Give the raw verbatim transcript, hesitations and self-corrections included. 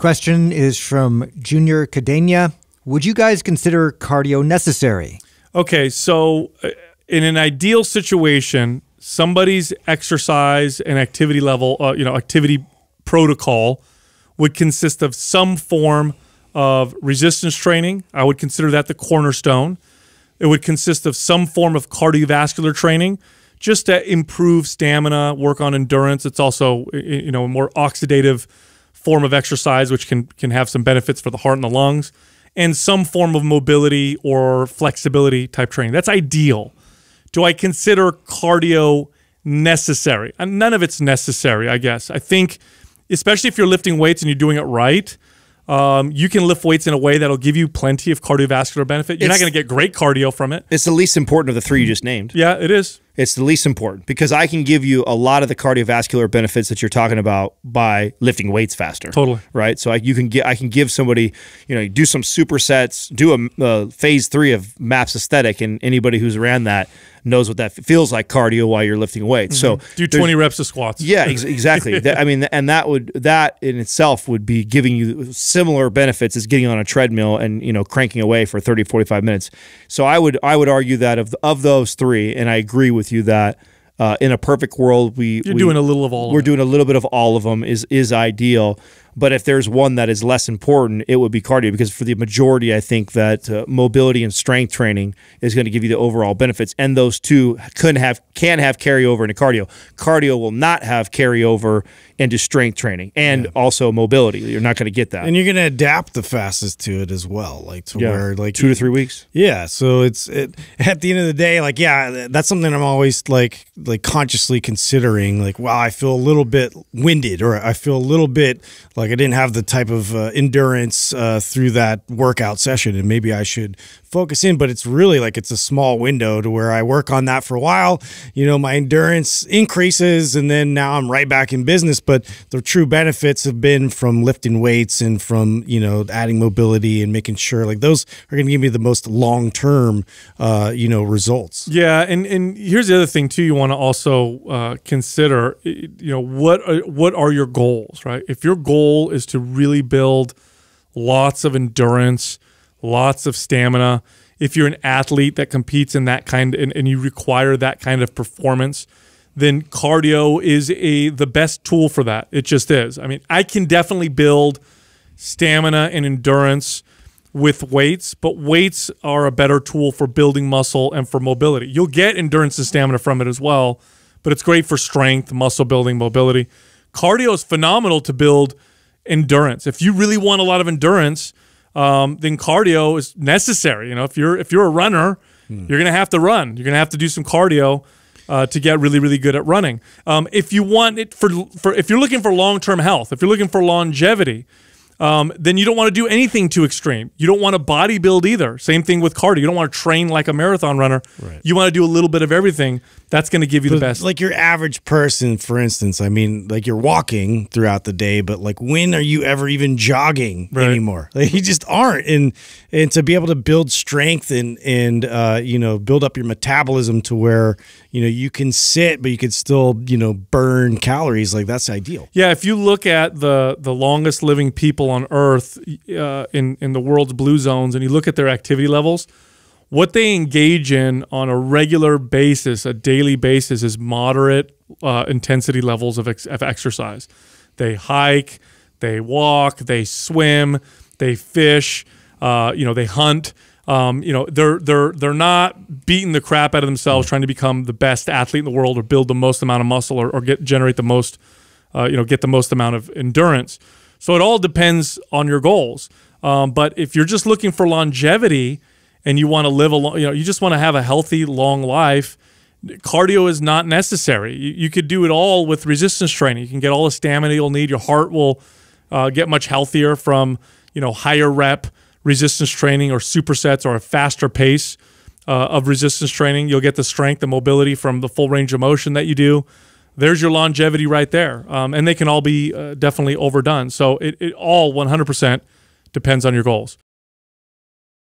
Question is from Junior Cadenia. Would you guys consider cardio necessary? Okay, so in an ideal situation, somebody's exercise and activity level, uh, you know, activity protocol would consist of some form of resistance training. I would consider that the cornerstone. It would consist of some form of cardiovascular training just to improve stamina, work on endurance. It's also, you know, a more oxidative form of exercise, which can, can have some benefits for the heart and the lungs, and some form of mobility or flexibility type training. That's ideal. Do I consider cardio necessary? And none of it's necessary, I guess. I think, especially if you're lifting weights and you're doing it right, um, you can lift weights in a way that'll give you plenty of cardiovascular benefit. You're it's, not going to get great cardio from it. It's the least important of the three you just named. Yeah, it is. It's the least important because I can give you a lot of the cardiovascular benefits that you're talking about by lifting weights faster. Totally. Right? So I, you can get, I can give somebody, you know, do some supersets, do a uh, phase three of MAPS Aesthetic, and anybody who's ran that knows what that feels like, cardio while you're lifting weights. Mm-hmm. So do twenty reps of squats. Yeah, ex exactly. that, I mean, and that would that in itself would be giving you similar benefits as getting on a treadmill and, you know, cranking away for thirty, forty-five minutes. So I would I would argue that of of those three, and I agree with you that uh, in a perfect world we you're we, doing a little of all. We're of doing them. a little bit of all of them is is ideal. But if there's one that is less important, it would be cardio, because for the majority, I think that uh, mobility and strength training is going to give you the overall benefits, and those two can have can have carryover into cardio. Cardio will not have carryover into strength training, and yeah. also mobility. You're not going to get that, and you're going to adapt the fastest to it as well, like to yeah. where like two to three weeks. Yeah, so it's it, at the end of the day, like yeah, that's something I'm always like like consciously considering. Like, wow, I feel a little bit winded, or I feel a little bit like. Like I didn't have the type of uh, endurance uh, through that workout session, and maybe I should focus in, but it's really like it's a small window to where I work on that for a while. You know, my endurance increases, and then now I'm right back in business. But the true benefits have been from lifting weights and from, you know, adding mobility and making sure like those are going to give me the most long-term, uh, you know, results. Yeah, and, and here's the other thing too you want to also uh, consider, you know, what are, what are your goals, right? If your goal is to really build lots of endurance, lots of stamina. If you're an athlete that competes in that kind and, and you require that kind of performance, then cardio is a the best tool for that. It just is. I mean, I can definitely build stamina and endurance with weights, but weights are a better tool for building muscle and for mobility. You'll get endurance and stamina from it as well, but it's great for strength, muscle building, mobility. Cardio is phenomenal to build endurance. If you really want a lot of endurance, um, then cardio is necessary. You know, if you're if you're a runner, mm. you're gonna have to run. You're gonna have to do some cardio uh, to get really really good at running. Um, if you want it for for if you're looking for long term health, if you're looking for longevity, um, then you don't want to do anything too extreme. You don't want to bodybuild either. Same thing with cardio. You don't want to train like a marathon runner. Right. You want to do a little bit of everything. That's going to give you but the best. Like your average person, for instance, I mean, like you're walking throughout the day, but like when are you ever even jogging right. anymore? Like you just aren't. And and to be able to build strength and and uh, you know, build up your metabolism to where, you know, you can sit, but you could still, you know, burn calories. Like that's ideal. Yeah, if you look at the the longest living people on Earth, uh, in in the world's blue zones, and you look at their activity levels, what they engage in on a regular basis, a daily basis, is moderate uh, intensity levels of, ex of exercise. They hike, they walk, they swim, they fish. Uh, you know, they hunt. Um, you know, they're they're they're not beating the crap out of themselves trying to become the best athlete in the world or build the most amount of muscle or, or get generate the most, uh, you know, get the most amount of endurance. So it all depends on your goals. Um, but if you're just looking for longevity and you want to live a long, you know, you just want to have a healthy, long life, cardio is not necessary. You, you could do it all with resistance training. You can get all the stamina you'll need. Your heart will uh, get much healthier from, you know, higher rep resistance training or supersets or a faster pace uh, of resistance training. You'll get the strength and mobility from the full range of motion that you do. There's your longevity right there. Um, and they can all be uh, definitely overdone. So it, it all one hundred percent depends on your goals.